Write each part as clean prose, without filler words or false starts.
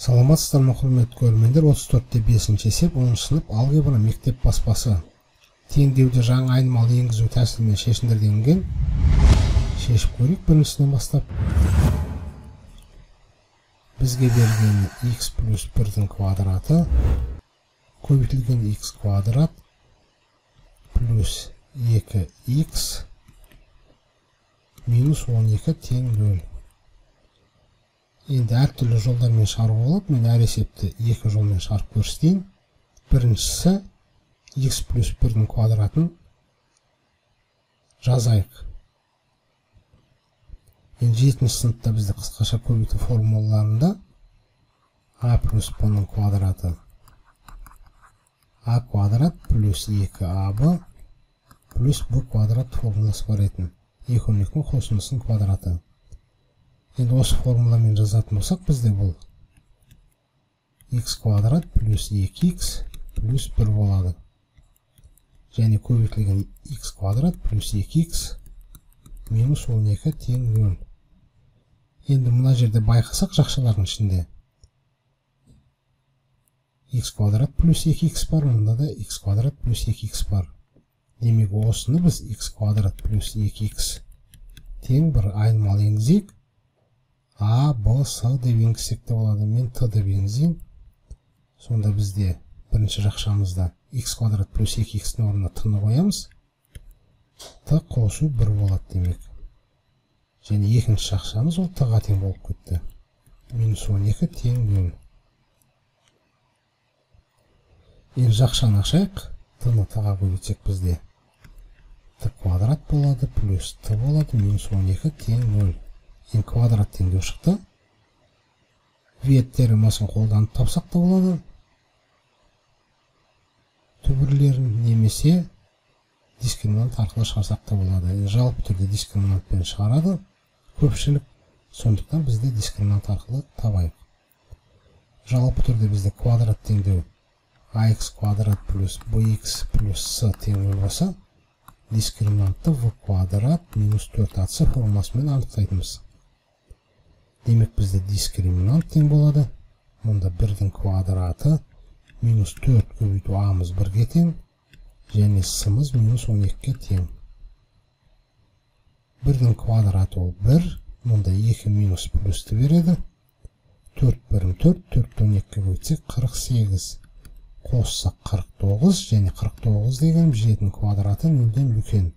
Саламатсыздар ма, құрмет көрермендер, 34-5 сеп 10 сынып алгебра мектеп баспасы теңдеуде жаңа айнымалы енгізу тәсілімен шешімдер делінген. Шешіп көрейік. Біріншісінен бастап. Бізге берген x плюс 1-дің квадраты көбейтілген x квадрат плюс 2x минус 12 тең 0. Енді әртүрлі жолдармен шарып алып, мен әр есепті екі жолмен шарып көрсетейін. Біріншісі x плюс 1-дің квадратын жазайық. Енді 7-ші сыныпта бізді қысқаша көбейту формулаларында a плюс b-ның квадраты a квадрат плюс 2ab плюс b квадрат формуласы бар етін. Екі өрнектің қосындысының квадраты. Енді осы формуламен жазатын болсақ, бізде бұл x квадрат плюс 2x плюс 1 болады. Және көбейтілген x квадрат плюс 2x минус 12 тең 0. Енді мына жерде байқасақ, жақшалардың ішінде x квадрат плюс 2x бар, мұнда да x квадрат плюс 2x бар. Демек осыны біз x квадрат плюс 2x тең 1 айнымалы енгізейік. A, B, S деп енгізсек те болады, мен T деп енгізейін. Сонда бізде бірінші жақшамызда x квадрат плюс 2x-ның орнына T-ны қоямыз. T қосу 1 болады демек. Және екінші жақшамыз ол T-ға тең болып кетті. Минус 12 тең 0. Енді жақшаны ашайық. T-ны T-ға көбейтсек бізде T квадрат болады, плюс T болады, минус 12 тең 0. Ен квадрат теңдеу шықты. Виет теоремасын қолданып тапсақ та болады. Түбірлерін немесе дискриминант арқылы шығарсақ та болады. Жалпы түрде дискриминантпен шығарады. Көпшілік, сондықтан бізде дискриминант арқылы табайық. Жалпы түрде бізде квадрат теңдеу ax квадрат плюс bx плюс c теңдеу болса, дискриминантты v квадрат минус 4 атсы формасымен анықтайтымыз. Демек бізде дискриминант тең болады. Мұнда 1-дің квадраты минус 4 көбейту а'мыз 1-ге тең, және s'ымыз минус 12-ге тең. 1-дің квадраты ол 1, мұнда 2 минус плюсті береді. 4 бірін 4, 4-тен 12-ге бөлсек 48, қоссақ 49, және 49 деген 7-дің квадраты 0-ден үлкен.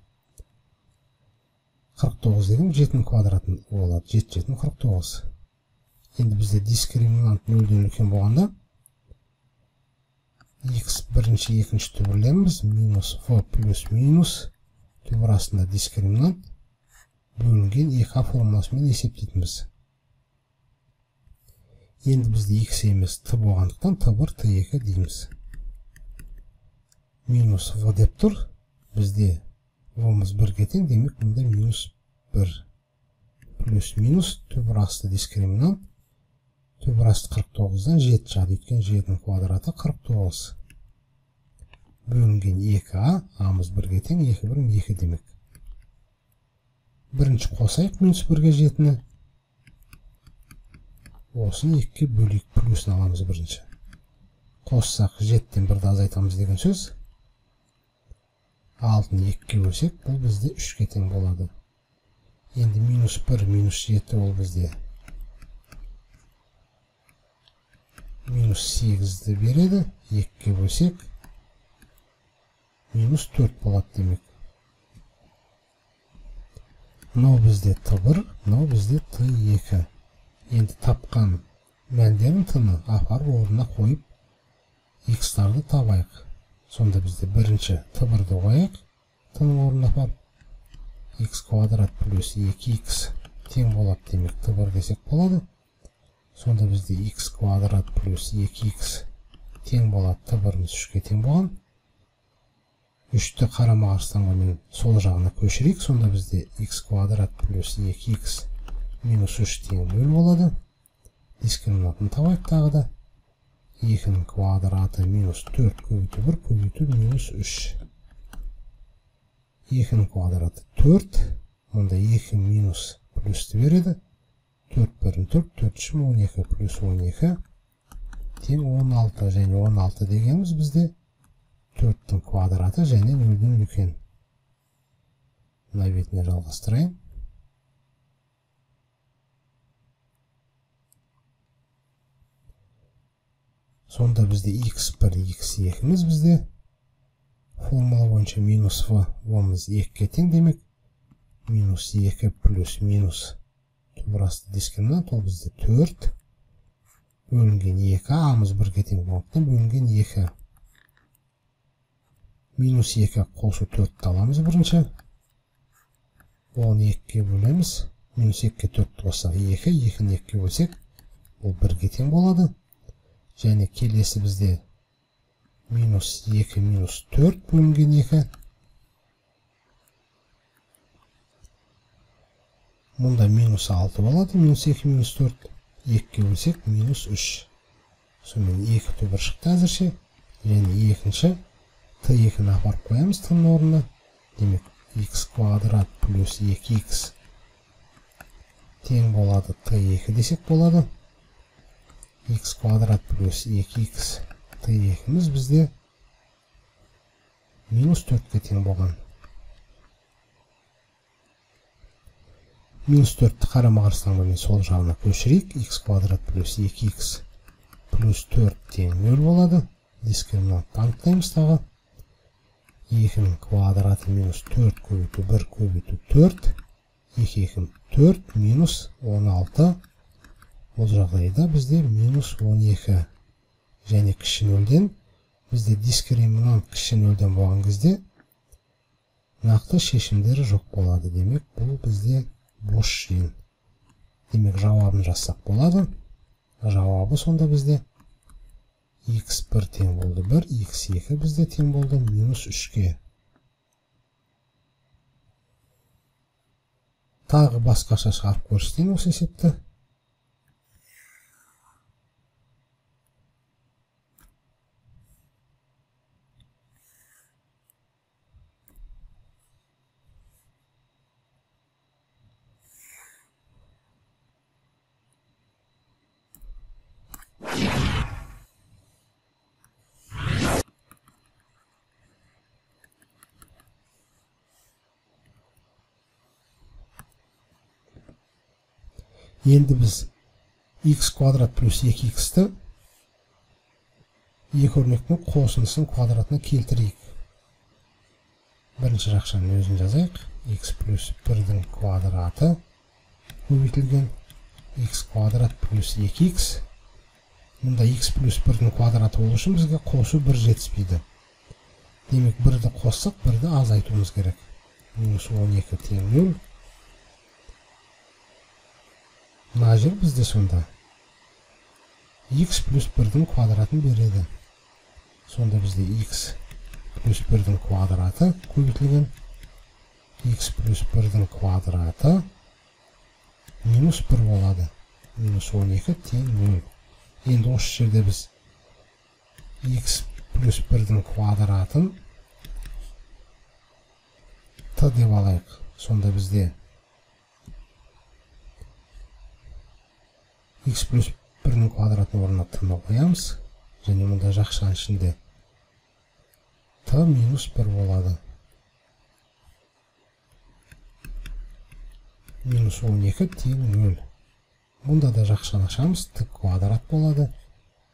49 деген 7-дің квадратын болады. 7, 7, 49. Енді бізде дискриминант 0-ден үлкен болғанда, x бірінші, екінші түбірлеріміз минус v плюс минус түбір астында дискриминант бөлінген 2a формуласымен есептейтінбіз. Енді бізде x емес t болғандықтан t1, t2 дейміз. Минус v деп тұр. Бізде v-мыз 1-ге тең, демек мұнда минус 1 плюс минус түбір асты дискриминант, түбір асты 49-дан 7 жады, өткен 7-дің квадраты 49 бөлінген 2a, a-мыз 1-ге тең, 2 бірім 2 демек. Бірінші қосайық минус 1-ге 7-ні, осын 2-ге бөлейік, плюсын аламыз бірінші. Қоссақ 7-тен 1-ді азайтамыз деген сөз. 6-ны 2-ге бөлсек, бұл бізде 3-ге тең болады. Енді минус 1, минус 7 ол бізде минус 8-ді береді. 2-ге бөлсек, минус 4 болады демек. Мынау бізде Т1, мынау бізде Т2. Енді тапқан мәндерін Т-ны апарып орнына қойып, X-тарды табайық. Сонда бізде бірінші Т1-ді қояйық, Т-ның орнына апарып, x квадрат плюс 2x тең болады демек, Т1 десек болады. Сонда бізде x квадрат плюс 2x тең болады, Т1-міз 3-ге тең болған. 3-ті қарама қарсыға мен сол жағына көшірейік, сонда бізде x квадрат плюс 2x минус 3 тең 0 болады. Дискриминантын табайық тағы да. 2-ның квадраты минус 4 көбейту 1 көбейту минус 3. 2-ның квадраты 4. Мұнда 2 минус плюсті береді. 4 бірін 4, 4-ші 12 плюс 12 тең 16 және 16 дегеніміз бізде 4-тің квадраты және 0-дің үлкен. Мына бетіне жалғастырайын. Сонда бізде x1, x2-міз бізде формула бойынша минус v, вомыз 2-ке тең демек. Минус 2 плюс минус Burası дискриминант, ол бізде 4 бөлінген 2, амыз 1-ге тең болыптан бөлінген 2. Минус 2 қосу 4-ті аламыз бірінші. Оны 2-ке бөлеміз. Минус 2-ке 4-ті болсақ 2, 2-ні 2-ке бөлсек, ол 1-ге тең болады. Және келесі бізде минус 2 минус 4 бөлінген 2. Bunda minus 6 болады. Minus 2, minus 4. 2-ке бөлсек, minus 3. Сонымен 2 түбір шықты әзірше. Және екінші t2-ні апарып қоямыз t-ның орнына. Демек, x квадрат плюс 2x тең болады t2 десек болады. X квадрат плюс 2x t2-міз бізде минус 4-ке тең болған. Минус 4-ті қарама-қарсыдан бөлген сол жағына көшірейік. X квадрат плюс 2x плюс 4 тең 0 болады. Дискриминантты анықтаймыз тағы. 2-нің квадраты минус 4 көбейту 1 көбейту 4. 2-2 4 минус 16. Бұл жағдайда бізде минус 12. Және кіші 0-ден. Бізде дискриминант кіші 0-ден болған кезде нақты шешімдері жоқ болады. Демек, бұл бізде boş жиын. Демек, жауабын жазсақ болады. Жауабы сонда бізде x1 тең болды 1, x2 бізде тең болды минус 3-ке. Тағы басқаша шығарып көрсетейін осы есепті. Енді біз x квадрат плюс 2x-ті екі өрнектің қосындысының квадратына келтірейік. Бірінші жақшаның өзін жазайық. X плюс 1-дің квадраты көбейтілген x квадрат плюс 2x. Мұнда x плюс 1-дің квадраты болу үшін бізге қосу 1 жетіспейді. Демек, 1-ді қоссақ, 1-ді азайтуымыз керек. Минус 12 тең 0. Мына жер бізде сонда x плюс 1-дің квадратын береді. Сонда бізде x плюс 1-дің квадраты көбейтілген x плюс 1-дің квадраты минус 1 болады. Минус 12 тең 0. Енді осы жерде біз x плюс 1-дің квадратын t деп алайық. Сонда бізде x плюс 1-ның квадратын орнына t-ны қоямыз. Және мұнда жақшаның ішінде t минус 1 болады. Минус 12 тең 0. Мұнда да жақшаны ашамыз. T квадрат болады.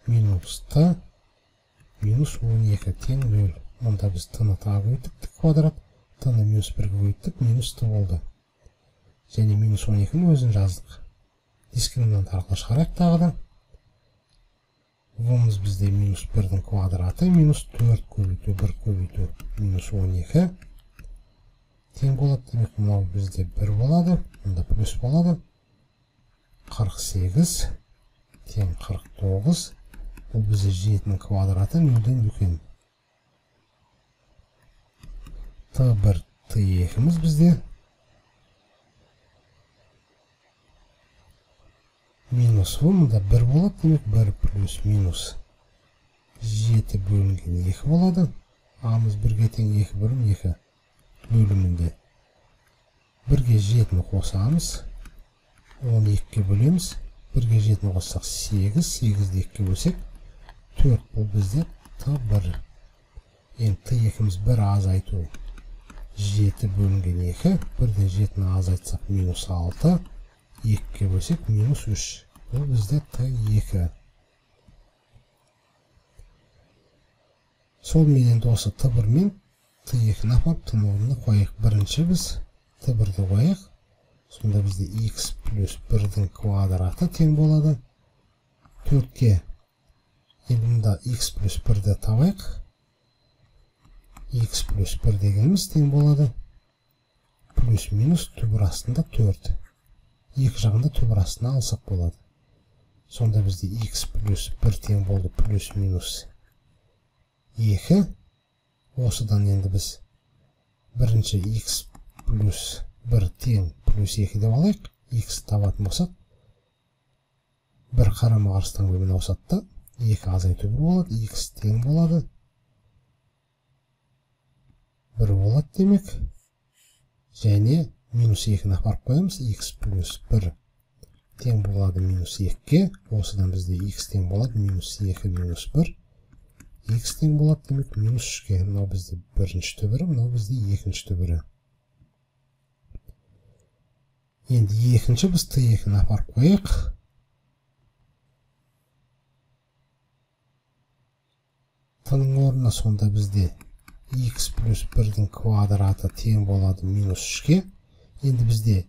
Минус t минус 12 тең 0. Мұнда біз t-ны тағы көбейттік, t квадрат. T-ны минус 1 көбейттік, минус t болды. Және минус 12-ні өзін жаздық. Дискриминант арқылы шығарайық тағы да. Вымыз бізде минус 1-дің квадраты, минус 4 көбейту, 1 көбейту, минус 12. Тең болады, демек, мынау бізде 1 болады, мұнда плюс болады. 48 тең 49. Бұл бізде 7-дің квадраты 0-ден үлкен. T1, T2-міз бізде минус в, мұнда 1 болады, демек 1 плюс минус 7 бөлінген 2 болады. Амыз 1-ге тең 2 бөлім 2 бөлімінде 1-ге 7-ні қосамыз, 12-ке бөлеміз. 1-ге 7-ні қоссақ 8, 8-ді 2-ке бөлсек, 4 bu bizde T1. Yani T2'miz 1 azaytıyor. 7 bölüngen 2. 1'den 7'ni azaytsak minus 6. 2'ye bölsek minus 3. Bu bizde T2. Sol menen de olsa T1 men T2'ni apap tınavını koyaq. Birinci biz T1'de koyaq. Sonunda bizde x plus 1'den kvadratı ten boladı. 4'ke elimda x plus 1'de tavayıq. X plus 1 degenimiz ten boladı. Plus minus tübür aslında 4. İki jağında tübür aslına alsaq boladı. Sonunda bizde x plus 1 ten boldı. Plus minus 2. Osıdan endi biz birinci x plus 1 ten plus 2 de alayıq. X tabatın olsaq. Bir qarama qarşıdan bölümünü olsaq da 2 azaytı 1 oladı. X ten boladı. 1 oladı demek. Және minus 2'ni aparıp koyalımız. X plus 1 ten boladı minus 2'ye. Osıdan bizde x ten boladı. Minus 2 minus 1. X ten boladı demek. Minus 3'ye. Mınau bizde 1'inci tübürü. Mınau bizde 2'nci tübürü. Endi 2'nci biz T2'ni aparıp koyaq. T'nın orına sonda bizde x plus 1'den kvadratı ten boladı minus 3'ke. Endi bizde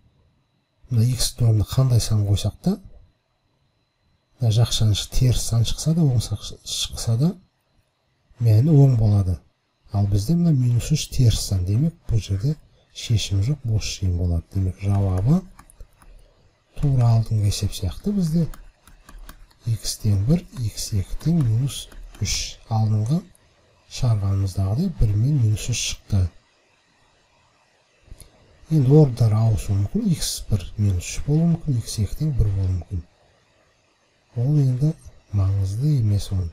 x doğrunu qanday san qoysaq da jaq sanış ters san çıqsa da, oğun çıqsa da məni 10 boladı. Al bizde minus 3 ters san demek. Bu yerdə şeşim yok, boş şeyim boladı demek. Cevabı toğru aldığın hesap siyaqtı bizde x'den 1, x2'den minus 3 alınğı şarğanımızdağıdı 1 men minus 3 çıktı. Endi orqdar ağısı mümkün. X1 minus 3 bolu mümkün. X2'den 1 bolu mümkün. Ol endi mağızlı emes on.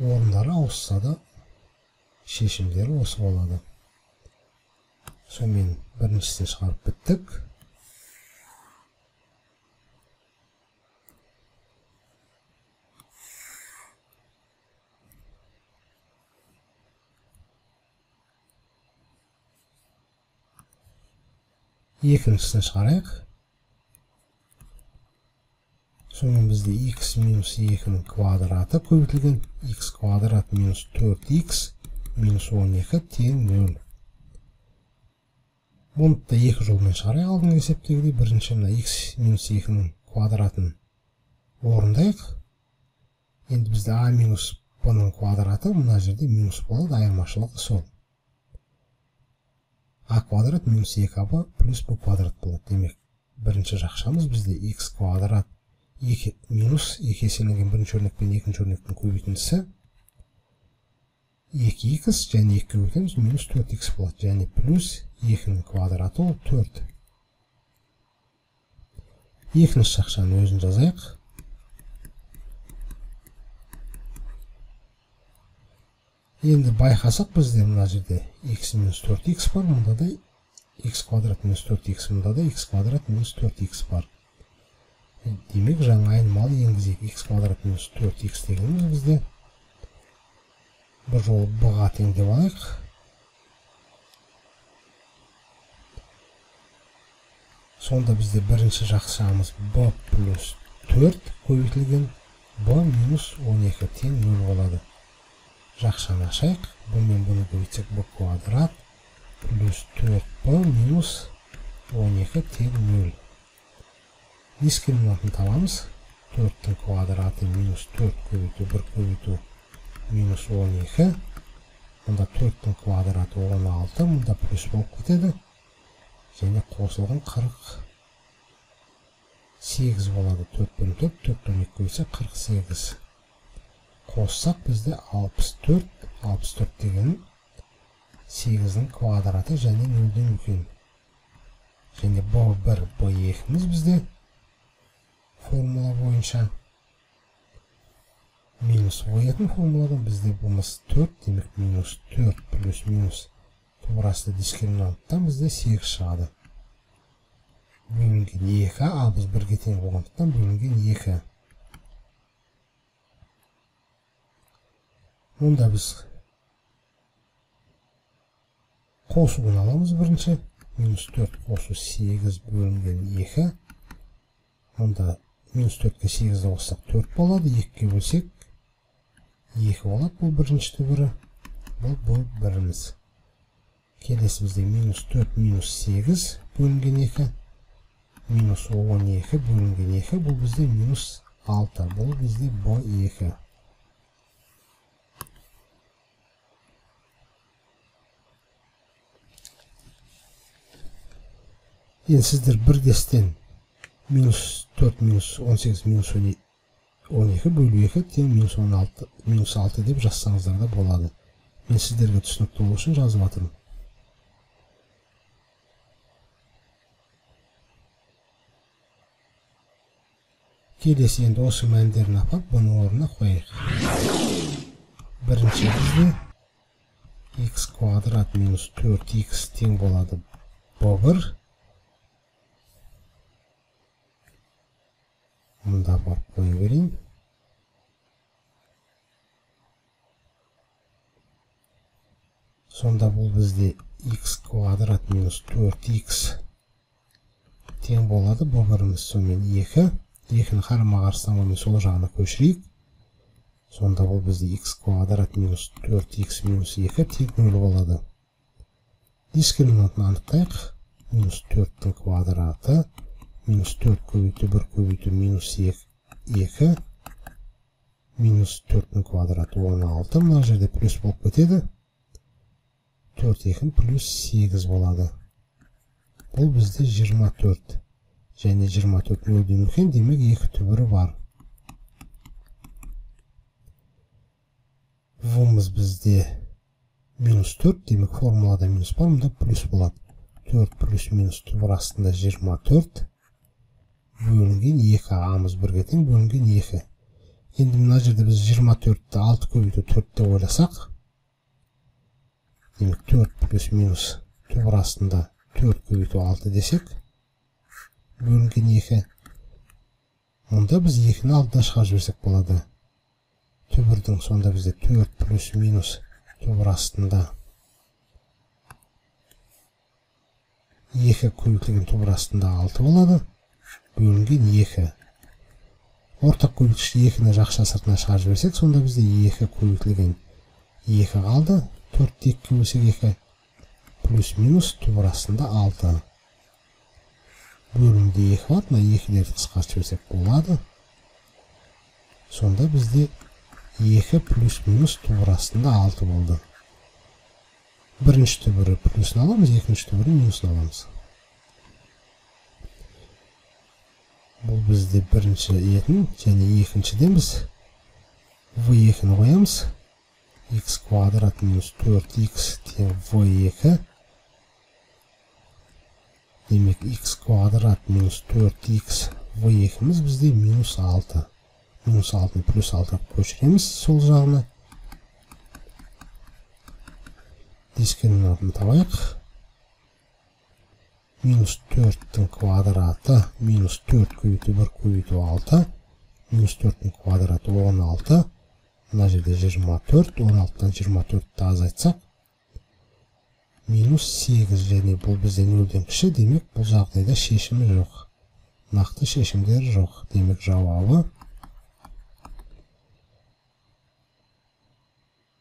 Orqdara ağısı da şeşimleri osu oladı. Sonmen birincisini çıxarıp bittik. Екіншісін шығарайық. Сонымен бізде x минус 2-нің квадраты көбейтілген x квадрат минус 4x минус 12 тең 0. Бұны да екі жолмен шығарай алдыңғы есептегідей. Бірінші мына x минус 2-нің квадратын орындайық. Енді бізде a минус b'ның квадраты мына жерде минус болады, айырмашылығы сол. A kvadrat minus 2a plus bu kvadrat болады. Demek birinci жақшамыз bizde x kvadrat minus 2 eselengen birinci örnekten ikinci örnekten көбейтіндісі 2x және 2 көбейтеміз minus 4x болады. Және plus 2'nin квадраты ол 4. Екінші жақшаны өзін жазайық. Енді байқасақ бізде мына жерде x minus 4x бар, мұнда да x квадрат minus 4x, мұнда да x квадрат minus 4x бар. Демек жаңа айнымалы енгізейік. X квадрат minus 4x дегеніміз бізде бір жолы б-ға тең деп алайық. Сонда бізде бірінші жақшамыз b плюс 4 көбейтілген b minus 12 тең 0 болады. Жақшаны ашайық. Бұнымен бұны көбейтсек b квадрат плюс 4b минус 12 тең 0. Дискриминантын табамыз. 4'тің квадраты минус 4 көбейту 1 көбейту минус 12. Мұнда 4'тің квадраты 16. Мұнда плюс болып кетеді. Және қосылған 48 болады. 4'тің 4, 4'тің 2 көбейтсек 48. Қоссақ бізде 64, 64 деген 8'nin квадраты және 0'ден үлкен. Және b1, b2'міз бізде формула бойынша. Минус 17 формуладан бізде бұмыз 4, демек минус 4 плюс минус тубырасы дискриминанттан бізде 8 шығады. Бөлінген 2, ал біз 1-ге тең болғандықтан бөлінген 2. Onda biz qosuni alamız birinci. -4 qosu 8 bölüngen 2. Onda -4'e 8'de olsaq 4 boladı. 2'ye bölsek 2 boladı. Bu birinci tübürü. Bu birimiz. Kelesi bizde -4 -8 bölüngen 2. -12 bölüngen 2. Bu bizde -6. Bu bizde bu 2. Yani sizdir bir desten -4 -18 -12 bölü 2 ten -16 -6 deyip yazsanızlar da boladı. Ben sizlerge tüsünüktü olu için yazıp atırım. Kelesi endi osu мәндерін апап bunu oruna koyayıq. Birinci bizde x kvadrat -4x ten boladı bu 1. Bunda bak koyu vereyim. Sonda bu bizde x kvadrat -4x ten boladı. Bu birimiz somen 2. 2'ni karama karşı tamamen sol jağına köşireyik. Sonda bu bizde x kvadrat -4x -2 tek 0 boladı. Diskriminantını anıqtayıq. -4'tün kvadratı. -4 көбейту 1 көбейту -2 -4'ün квадраты 16. Мына жерде плюс болып кетеді. 4 +8 болады. Бұл бізде 24. Және 24 нөлден үлкен, демек 2 түбірі бар. Вымыз бізде -4, демек формулада минус бар, мұнда плюс болады. 4 +- түбір астында 24. Bölüngen 2, a'mız birge teң bölünген 2. Endi мына жерде біз 24-ті 6 көбейту 4-те ойласақ, демек 4 +- түбір астында 4 көбейту 6 десек, бөлінген 2. Мұнда біз 2-ні алдына шығарып жіберсек болады. Түбірдің сонда бізде 4 +- түбір астында 2 көбейтілген түбір астында 6 болады. Bölüngen 2. Ortak köbültüş 2'ni жақша сыртына шығарып жіберсек, сонда бізде 2 көбейтілген 2 қалды. 4-ті 2 бөлсек 2 +- түбір астында 6. Бөлімде 2 бар, мына 2-лерді қысқартып жіберсек болады. Сонда бізде 2 +- түбір астында 6 болды. Бірінші түбірі плюсін аламыз, екінші түбірі минусын аламыз. Бұл бізде бірінші етін және екіншіден біз v екіні қоямыз. X квадрат -4x те v екі. Демек x квадрат -4x v екіміз бізде -6. -6 +6 көшіреміз сол жағына. Дискриминантын табайық. -4'ün квадраты -4 көбейту 1 көбейту 6 -4'ün квадраты 16. Мына жерде 24, 16-тан 24-ті азайтсақ -8, және бұл бізде 0-ден кіші, демек бұл жағдайда шешімі жоқ, нақты шешімдер жоқ. Демек жауабы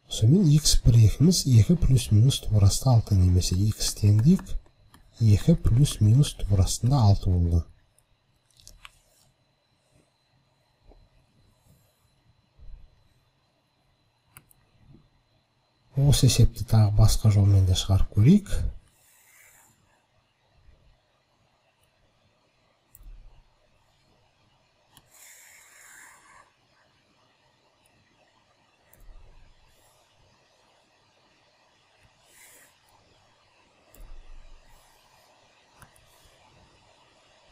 сонымен x бірегіміз 2 +- түбір асты 6 немесе x теңдік 2 +- түбір астында 6 болды. Осы есепті тағы басқа жолмен де шығарып көрейік.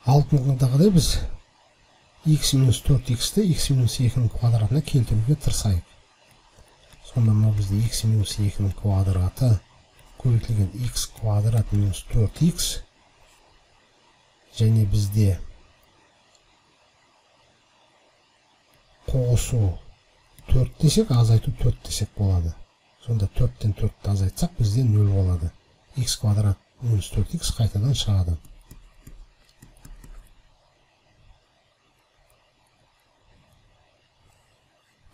Алдыңғыдағыдай біз x -4x-ті x -2-нің квадратына келтіруге тырысайық. Сонда мына бізде x -2-нің квадраты көбейтілген x квадрат -4x, және бізде қосу 4 desek azaytı 4 desek boladı. Sonda 4'ten 4'te azaytsak bizde 0 boladı. X kvadrat minus 4x kaytadan çıkadı.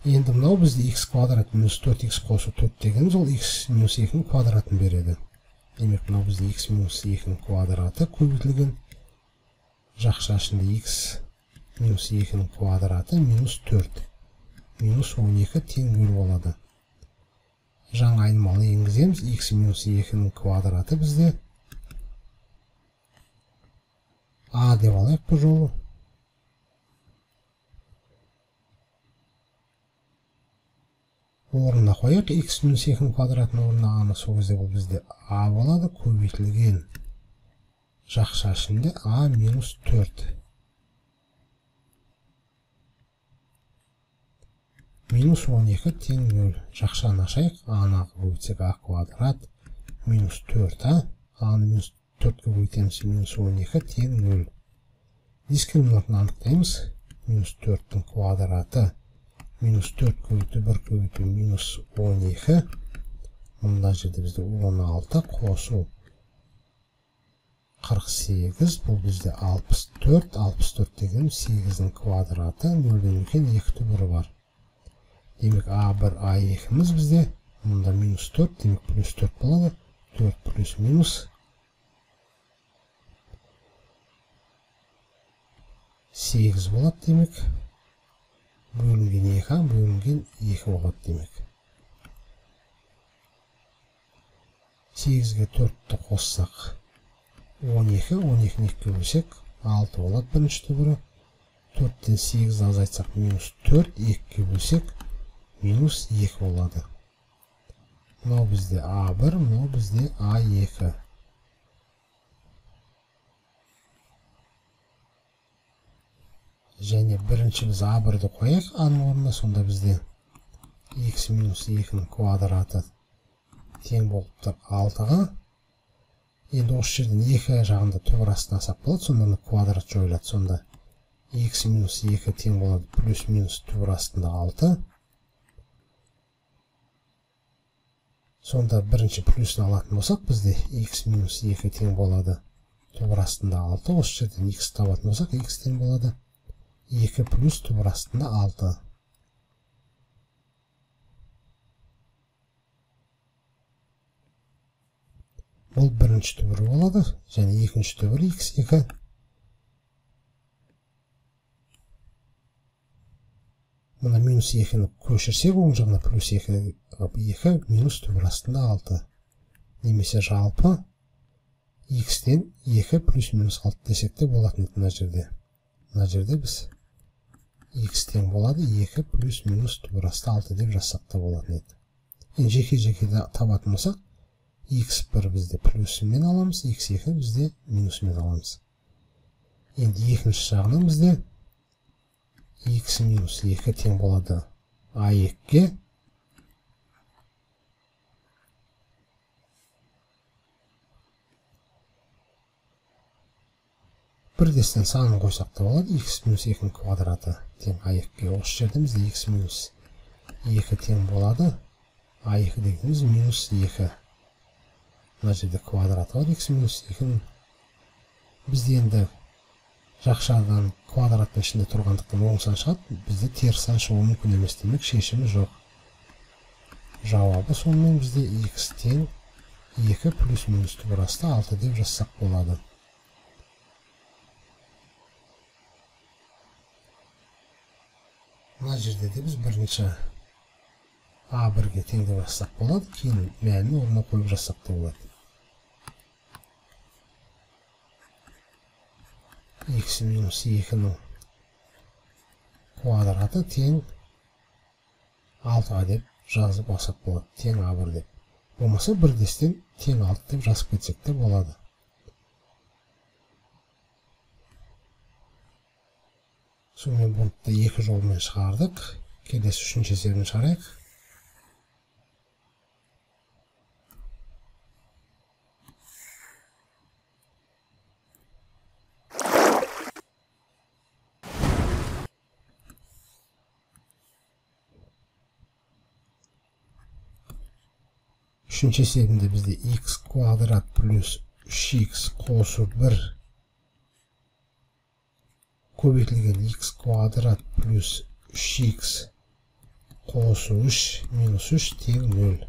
Endi mınau bizde x kvadrat minus 4x qosu 4 degenimiz ol x minus 2'nin kvadratını beredi. Demek mınau bizde x minus 2'nin kvadratı kubitilgen. Жақшашында x minus 2'nin kvadratı minus 4. Minus 12 тең 0 болады. Жаңа айнымалы енгіземіз. X minus 2'nin kvadratı bizde. A деп алайық bu жолы. Орнына қойық. X minus 2'nin kvadratının орнына a'nı сол кезде бұл бізде a болады. Көбейтілген. Жақшашында a minus 4. Минус 12 тең 0. Жақшаны ашайық. Аны бөлсек a квадрат минус 4. Аны минус 4-ке бөлсек минус 12 тең 0. Дискриминантын анықтаймыз. Минус 4-тің квадраты минус 4 көбейту 1 көбейту минус 12. Мында жерде бізде 16 қосу 48. Бұл бізде 64. 64 деген 8-дің квадраты 0-ден үлкен 2 түбірі бар. Demek A1, A2'miz bizde. Bunda minus 4. Demek plus 4 buladı. 4 plus minus 8 buladı demek. Bölüngen 2, bölüngen 2 buladı demek. 8'e 4'te kossaq 12, 12'nin 2'ye bölsek 6 buladı birinci tübürü. 4'ten 8'e azaytsaq minus 4, 2'ye bölsek minus 2 oladı. Mınau bizde A1, mınau bizde A2. Және birinci biz A1'ді koyaq. A'nın ornına sonda bizde x minus 2'nin kvadratı тең болып тұр 6-ға. Енді осы жерден 2 жағында түбір астына сап болады. Сонда квадрат жойылады. Сонда x minus 2 тең болады. Плюс минус түбір астында 6. Сонда бірінші плюсын алатын болсақ, бізде x минус 2 тең болады. Түбір астында 6. Осы жерден x табатын болсақ, x тең болады. 2 плюс түбір астында 6. Бұл бірінші түбірі болады. Және екінші түбірі x2. Мына минус 2-ні көшірсек, оң жағына плюс 2 минус түбір астында 6. Немесе жалпы x-тен 2 плюс минус 6 десекте болатын мына жерде. Мына жерде біз x-тен болады 2 плюс минус түбір асты 6 деп жазсақ та болатын еді. Енді жеке-жекеде табатын болсақ, x1 бізде плюсымен аламыз, x2 бізде минусымен аламыз. Енді екінші жағынан бізде x minus 2 тең болады a2-ге. Бірдестен санын қойсақ та болады. X minus 2-nin квадраты тең a2-ге. Осы жерде бізде x minus 2 тең болады. a2 дегеніміз минус 2. Мына жерде квадраты бар. X minus 2-nin бізде енді жақшадан квадраттың ішінде тұрғандықтан оң сан шығады, бізде теріс сан шығуы мүмкін емес, демек шешімі жоқ. Жауабы сонымен бізде x тең 2 плюс минус түбір асты 6 деп жазсақ болады. Мына жерде де біз бірінші a1-ге тең деп жазсақ болады, кейін мәнін орнына қойып жазсақ та болады. X минус 2-nin квадраты тең 6-ға деп жазып алсақ болады. Тең a1 деп. Болмаса бірдестен тең 6 деп жазып кетсек те болады. Сонымен бұнты екі жолмен шығардық. Келесі үшінші есебін шығарайық. үшінші серінде бізде x квадрат плюс 3x қосу 1 көбейтілген x квадрат плюс 3x қосу 3 минус 3 тең 0.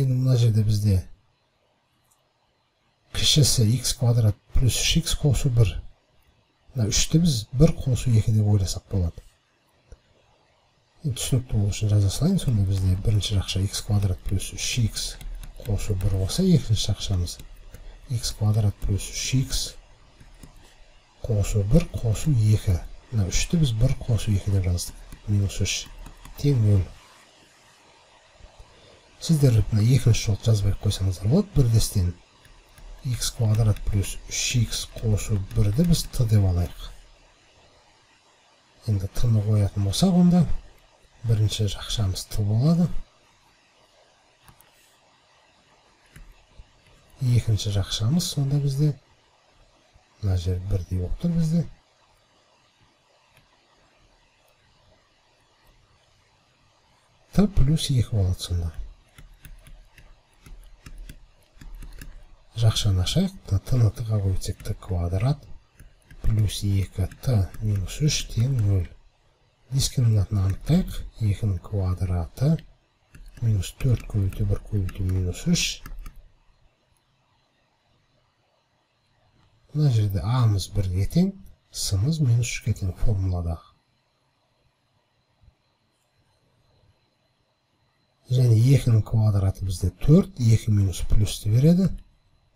Енді мына жерде бізде кішісі x квадрат плюс 3x қосу 1. Мына 3-ті біз 1 қосу 2 деп ойласақ болады. Түсінікті ол үшін жаза салайын. Сонда бізде бірінші жақша x квадрат плюс 3x қосу 1 болса, екінші жақшамыз x квадрат плюс 3x қосу 1 қосу 2. Мына 3-ті біз 1 қосу 2 деп жаздық. Минус 3 тең 0. Сіздер мына екінші жолды жазбай қойсаңыздар болады. Бірдестен x квадрат плюс 3x қосу 1-ді біз t деп алайық. Енді t-ны қоятын болсақ, онда бірінші жақшамыз t болады. Екінші жақшамыз, сонда бізде мына жер бірдей болып тұр бізде. T плюс 2 болады сонда. Жақшаны ашайық. T-ны t-ға қойсек t квадрат плюс 2t минус 3 тең 0. Дискриминантын анықтайық. 2-нің квадраты минус 4 көбейту 1 көбейту минус 3. Мына жерде а-мыз 1-ге тең, с-мыз минус 3-ге тең формуладағы. Және 2-нің квадраты бізде 4, 2 минус плюсті береді.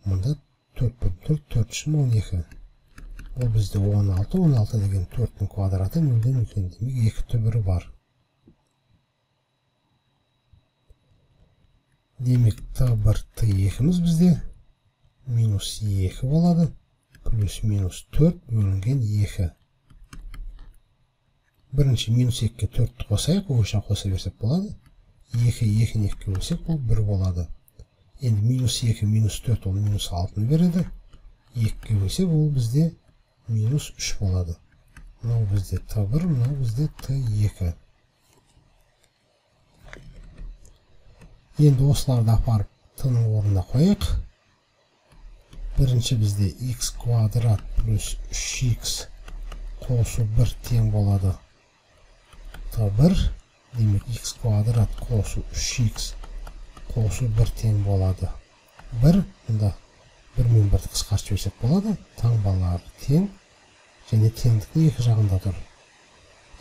Мұнда 4-4, 4-шін 12. Ол бізде 16, 16 деген 4-тің квадраты 0-ден үлкен, демек 2 түбірі бар. Демек t1, t2-міз бізде минус 2 болады, плюс минус 4 бөлінген 2. Бірінші минус 2-ке 4-ті қосайық, оғышан қоса берсек болады. 2-2-ні 2-ке бөлсек, ол 1 болады. Енді минус 2, минус 4, ол минус 6-ны береді. 2-ке бөлсек, ол бізде минус 3 болады. Мынау бізде t1, мынау бізде t2. Енді осыларды апарып t-ның орнына қояйық. Бірінші бізде x квадрат плюс 3x қосу 1 тең болады t1. Демек x квадрат қосу 3x қосу 1 тең болады 1. Мында 1 мен 1-ді қысқартып жіберсек болады. Таңбалар тең. Және теңдіктің екі жағында тұр.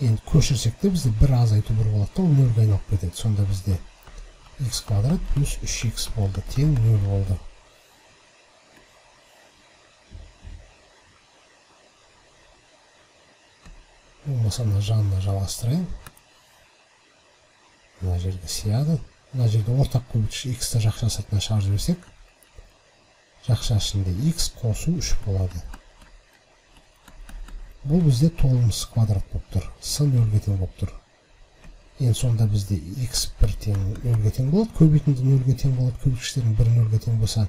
Енді көшірсек те бізде 1 азайту 1 болады да, ол 0-ге айналып кетеді. Сонда бізде x квадрат плюс 3x болды, тең 0 болды. Болмаса мына жанына жалғастырайын. Мына жерге сияды. Мына жерде ортақ көбейткіш x-ті жақша сыртына шығарып жіберсек, жақша ішінде x қосу 3 болады. Бұл бізде толымсыз квадрат болып тұр. С 0-ге тең болып тұр. Енді сонда бізде x 1 тең 0-ге тең болады. Көбейтінді 0-ге тең болады. Көбейткіштердің 1 0-ге тең болса,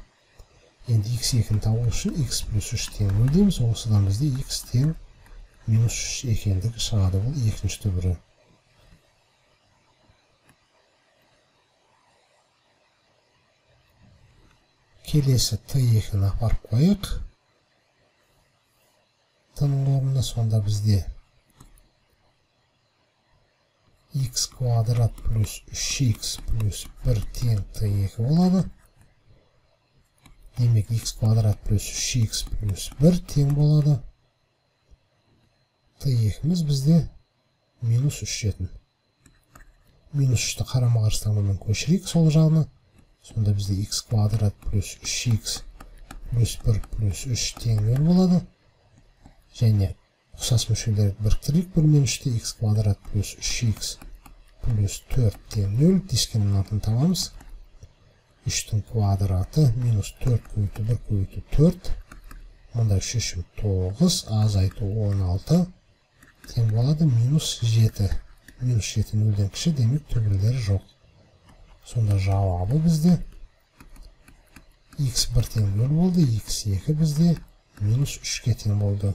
енді x 2-ні табу үшін x плюс 3 тең 0 дейміз. Осыдан бізде x тең минус 3 екендігі шығады. Бұл екінші түбірі. Келесі t2-ні апарып қойық. T-ның орнына сонда бізде x квадрат плюс 3x плюс 1 тең t2 болады. Демек x квадрат плюс 3x плюс 1 тең болады. T2-міз бізде минус 3 жетін. Минус 3-ті қарама-қарсы таңбамен көшірейік сол жағына. Сонда бізде x квадрат плюс 3x плюс 1 плюс 3 тең 0 болады. Және ұқсас мүшелерді біріктірейік. 1 мен 3-ті x квадрат плюс 3x плюс 4 тең 0. Дискриминантын табамыз. 3-тің квадраты минус 4 көбейту 1 көбейту 4. Мұнда 3-3 9 азайту 16 тең болады минус 7. Минус 7 0-ден кіші, демек түбірлері жоқ. Сонда жауабы бізде x1 тең 0 болды, x2 бізде минус 3-ке тең болды.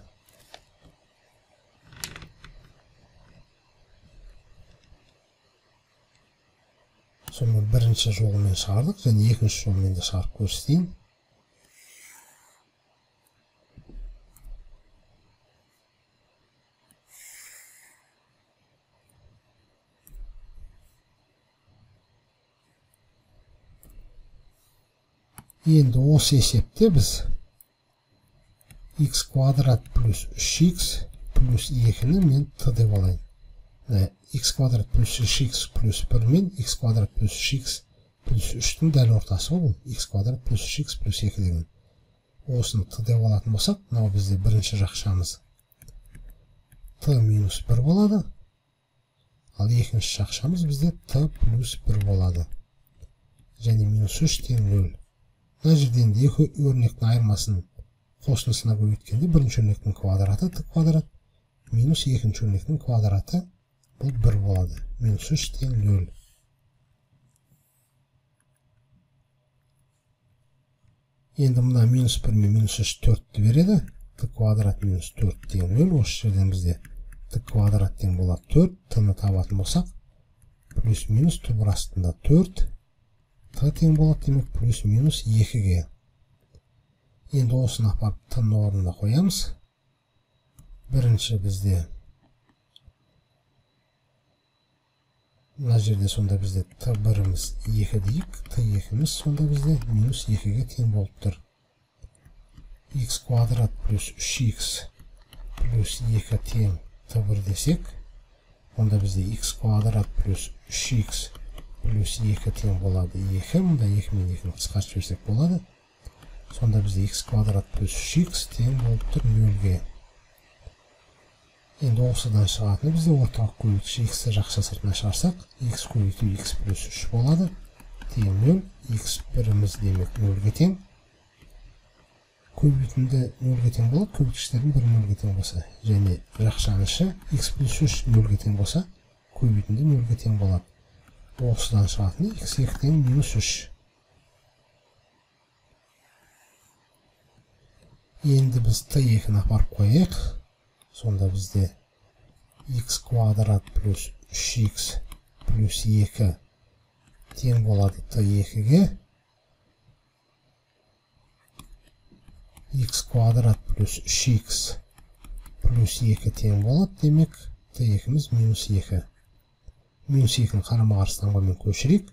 Сонымен бірінші жолымен шығардық, және екінші жолымен де шығарып көрсетейін. Енді осы есепте біз x квадрат плюс 3x плюс 2-ні мен t деп алайын. X квадрат плюс 3x плюс 1 мен x квадрат плюс 3x плюс 3-тің дәл ортасы ол. X квадрат плюс 3x плюс 2 деген. Осыны t деп алатын болсақ, мынау бізде бірінші жақ шамыз t минус 1 болады. Ал екінші жақ шамыз бізде t плюс 1 болады. Және минус 3 тең 0. Мына жерден екі өрнектің айырмасын қосындысына бөлгенде бірінші өрнектің квадраты t квадрат минус екінші өрнектің квадраты бұл 1 болады. Минус 3 тең 0. Енді мына минус 1 мен минус 3 4-ті береді. T квадрат минус 4 тең 0. Осы жерден бізде t квадрат тең болады 4. T-ны табатын болсақ, плюс минус түбір астында 4. T тең болады демек плюс минус 2-ге. Енді осыны апарып T-ның орнына қоямыз. Бірінші бізде мына жерде сонда бізде T1-іміз 2 дейік, T2-іміз сонда бізде минус 2-ге тең болып тұр. X квадрат плюс 3x плюс 2 тең T1 десек, онда бізде X квадрат плюс 3x плюс 2 тең болады 2, мұнда 2 мен 2-ні қысқартып жіберсек болады. Сонда бізде x квадрат плюс 3x тең болып тұр 0-ге. Енді осыдан шығатыны бізде ортақ көбейтіш x-ті жақша сыртына шығарсақ, x көбейту x плюс 3 болады. Тең 0, x 1-іміз демек 0-ге тең. Көбейтімді 0-ге тең болады, көбейтіштердің 1 0-ге тең болса, және жақшанышы x плюс 3 0-ге тең болса, көбейтімді 0-ге тең болады. Осыдан шығатыны x2 тең минус 3. Енді біз t2-ні апарып қояйық. Сонда бізде x квадрат плюс 3x плюс 2 тең болады t2-ге. X квадрат плюс 3x плюс 2 тең болады, демек t2-міз минус 2. Минус 2-ні қарама-қарсы таңбамен көшірейік.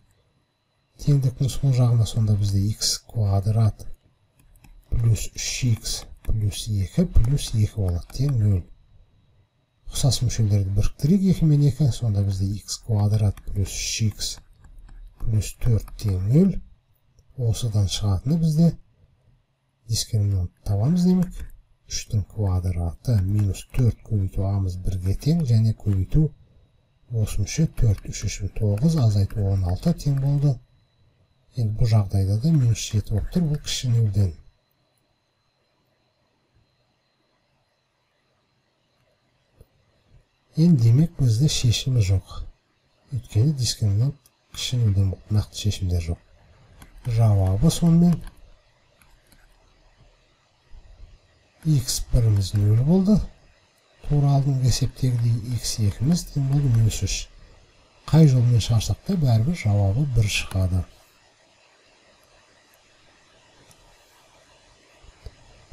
Теңдіктің сол жағына сонда бізде x квадрат плюс 3x плюс 2 болады, тең 0. Ұқсас мүшелерді біріктірейік, 2 мен 2, сонда бізде x квадрат плюс 3x плюс 4 тең 0. Осыдан шығатыны бізде дискриминантты табамыз демек. 3-тің квадраты минус 4 көбейту a'мыз 1-ге тең, және көбейту осы мүше 4, 3-3, 9, азайту 16 тең болды. Енді бұл жағдайда да минус 7 болып тұр, бұл кіші нөлден. Енді демек бізде шешімі жоқ. Өйткені дискриминант кіші нөлден болды, нақты шешімдер жоқ. Жауабы сонымен x1-іміз 0 болды. Тура алдыңғы есептегідей x2-іміз тең болды минус 3. Қай жолмен шығарсақ та бәрібір жауабы 1 шығады.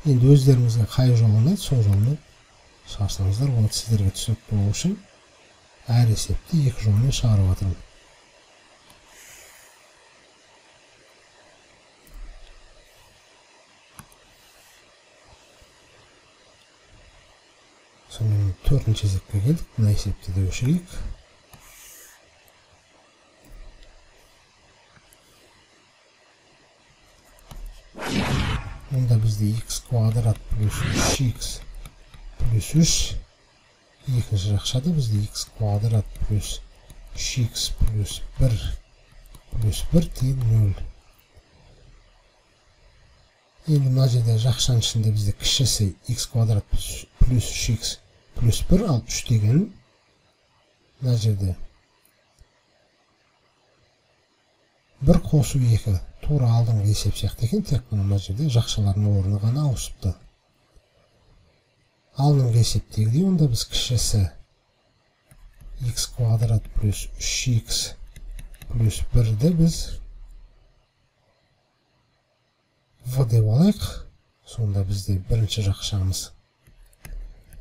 Енді өздеріңізге қай жолы ұнайды, сол жолмен шығарсаңыздар болады. Сіздерге түсінікті болу үшін әр есепті екі жолмен шығарып отырмын. Сонымен 4-ші есепке келдік. Мына есепті де өшірейік. Мұнда бізде x квадрат плюс 3x плюс 3. Екінші жақшада бізде x квадрат плюс 3x плюс 1 тең 0. Енді мына жерде жақшаның ішінде бізде кішісі x квадрат плюс 3x плюс 1, ал 3 деген мына жерде 1 қосу 2. Тура алдыңғы есеп сияқты екен, тек мына жерде жақшалардың орны ғана ауысыпты. Алдыңғы есептегідей, онда біз кішісі x квадрат плюс 3x 61'de biz V deb olayıq. Sonda bizde birinci rakışamız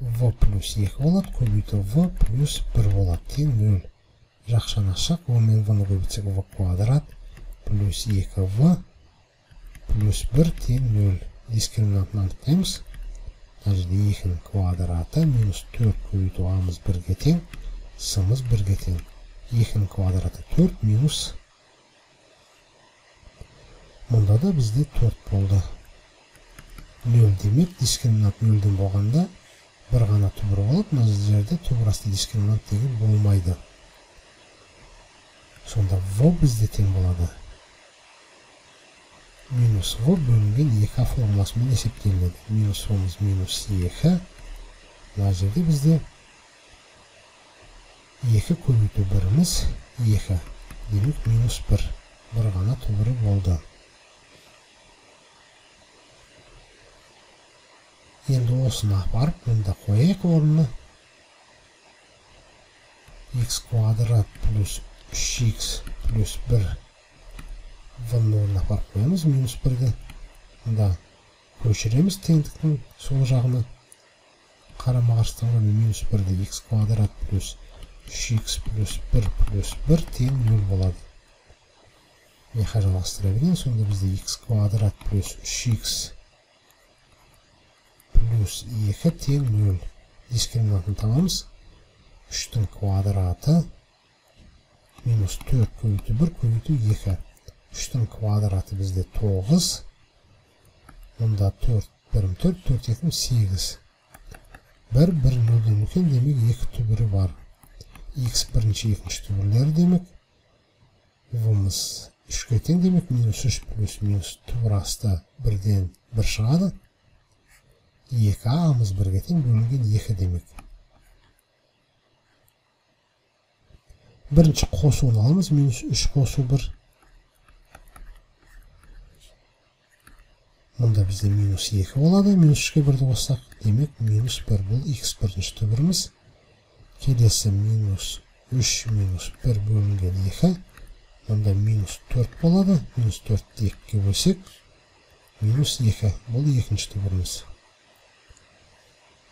V plus 2 olat, ko'paytirib V plus 1 olat, teng 0. Rakışan aşıq, o men V'ni ko'paytirsak V kvadrat plus 2 V plus 1 teng 0. Diskriminantni temiz. Najdi 2'nin kvadratı minus 4 ko'paytirib A'miz 1'ge teng, S'miz 1'ge teng. 2'nin kvadratı 4 minus bunda da bizde 4 oldu. 0 demek diskriminant 0'den boğanda bir gana tubur olup, nazirde tuburası diskriminant degil bulmaydı. Sonda V bizde teng boladı. Minus V bölüngen EK formulasымен есептеледі. Minus V'miz minus EK. Nazirde bizde 2 koyutu 1'imiz EK. Demek minus 1. Bir gana tuburu oldu. Endi osuna barıp, bunda koyayık ornına. X kvadrat plus 3x plus 1. V'nin ornına barıp koyamız, minus 1'de. Bunda köşiremiz tenglikning sol jağını. Qarama-qarşılığında minus 1'de x kvadrat plus 3x plus 1 teng 0 boladı. Mehajalastıra bilen, sonunda bizde x kvadrat plus 3x plus 2 teng 0. Diskriminantni tamamız 3'nin kvadratı minus 4 koyutu 1 koyutu 2. 3'nin kvadratı bizde 9. Bunda 4 birim 4, 4 etim 8. 1 birin öldüğün mümkün demek 2 tübürü var. X birinci 2 tübürleri demek. V'miz 3'ke teng demek. Minus 3 plus minus tübürasıda 1'den 1 шығады. 2 A'miz 1'ge teng bölüngen 2 demek. Birinci qosuğunu alımız. Minus 3 qosu 1. Bunda bizde minus 2 oladı. Minus 3'ke 1'de qossaq demek minus 1. Bu x birinci tübürimiz. Kelesi minus 3 minus 1 bölüngen 2. Bunda minus 4 oladı. Minus 4'te 2'ye bölsek minus 2. Bu ikinci tübürimiz.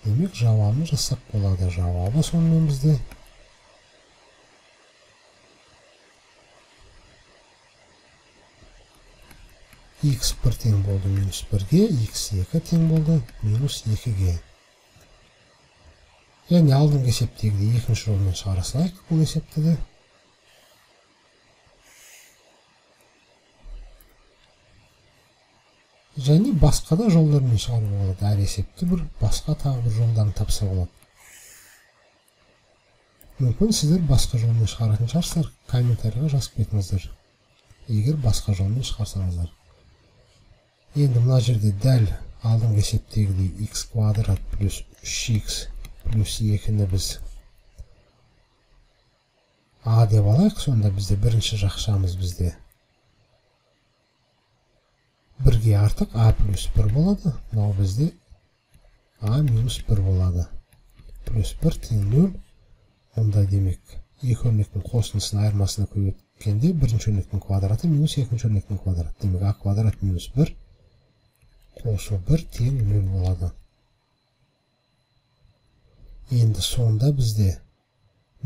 Demek javabını jasaq boladı. Javabı sonundan bizde x 1 teng boldı minus 1'ge, x 2 teng boldı minus 2'ge. Yani aldığın eseptegi 2. Roldan çıqarasılayıq bu esepte de. Және басқа да жолдармен шығаруға болады. Әр есепті бір басқа тағы бір жолдан тапса болады. Мүмкін сіздер басқа жолмен шығаратын шығарсыздар, комментарийге жазып кетіңіздер. Егер басқа жолмен шығарсаңыздар. Енді мына жерде дәл алдыңғы есептегідей x квадрат плюс 3x плюс 2-ні біз а деп алайық. Сонда бізде бірінші жақшамыз бізде 1'ge artık a plus 1 boladı. Now bizde a minus 1 boladı. Plus 1 teng 0. Onda demek 2 örneknin qo'shnisining ayırmasını ko'rganda birinci örneknin kvadratı minus 2 örneknin kvadratı. Demek a kvadrat minus 1 qo'su 1 teng 0 boladı. Endi sonda bizde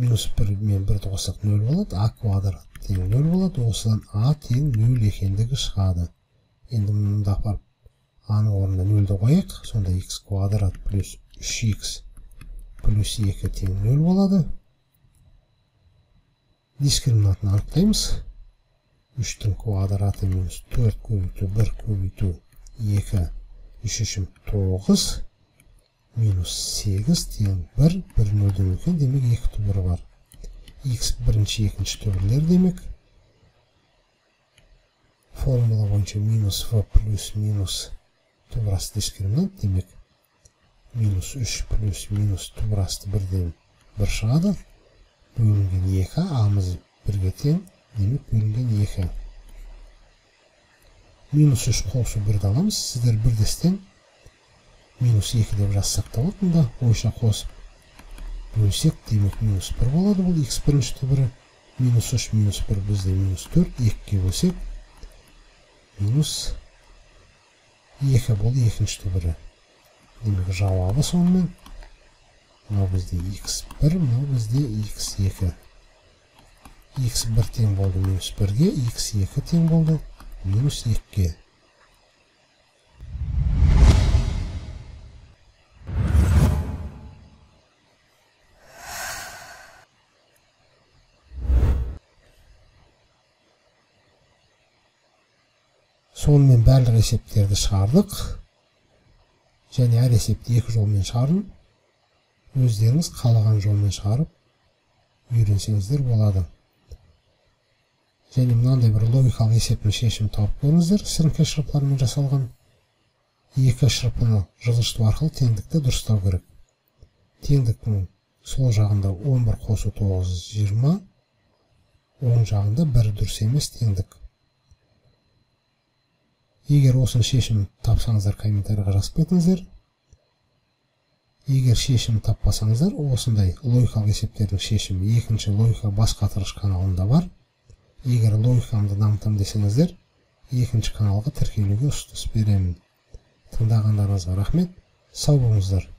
minus 1 men 1'ni qo'saq 0 boladı. A kvadrat teng 0 boladı. Osıdan a teng 0 ekanligi chiqadi. Endi bunda aparıp a'nın ornına 0'de koyaq. Sonda x kvadrat plus 3x plus 2 teng 0 boladı. Diskriminantını anıqtayımız. 3'nin kvadratı minus 4 koyutu 1 koyutu 2 3'ün 9 minus 8 teng 1 1'in öldüğü mümkün demek 2 tübürü var. X birinci 2. tübürler demek. Формула бойынша минус v плюс минус тубырасы дискриминант демек минус 3 плюс минус тубырасы 1'den 1 шығады. Бөлінген 2 a'мыз 1'ge тең демек бөлінген 2. Минус 3 қосу 1'ді аламыз. Сіздер 1'ден минус 2 деп жазсақ та болады. Мында ойша қосып бөлсек демек минус 1 болады. Бұл x1 түбірі minus 3 minus 1 bizde minus 4 2 bo'lsak minus 2 bo'ldi 2-tubiri. Demak javobi sonni bu bizde x1 bu bizde x2. x1 teng bo'ldi minus 1 ga, x2 teng bo'ldi minus 2 ga. Sonundan bari reseptlerdi çıkardık. Yani her resepti iki jolmen çıkarın. Özleriniz kalagan jolmen çıkarıp yürünsenizdir boladı. Yani mınanday bir logikal reseptini şeşim tapıp koyunuzdur. Sırınki şırıplarmen jasalgan iki şırıpını jızıştı arkalı tengdikte durstau kerek. Tengdiktinin sol jağında 11 qosu 9 20, oğun jağında 1 durs emes tengdik. Eğer osın şeşim tapsanızlar komentarığa yazıp ketinizdер. Eğer şeşim tappasanızlar, osınday logikal reseptlerning şeşimi 2-nji logika basqatırış kanalında var. Eğer logikamdı damıtam desenizler, 2-nji kanalga tirkilüge üstüs beremin. Tındagandaryňyzga rahmet. Sağ bolыңыздар.